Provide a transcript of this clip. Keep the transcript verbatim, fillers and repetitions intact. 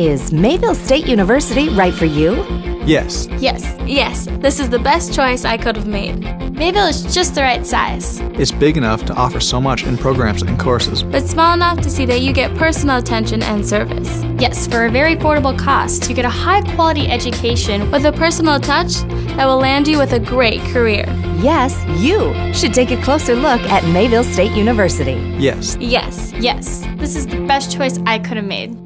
Is Mayville State University right for you? Yes. Yes. Yes. This is the best choice I could have made. Mayville is just the right size. It's big enough to offer so much in programs and courses, but small enough to see that you get personal attention and service. Yes, for a very affordable cost, you get a high-quality education with a personal touch that will land you with a great career. Yes, you should take a closer look at Mayville State University. Yes. Yes. Yes. This is the best choice I could have made.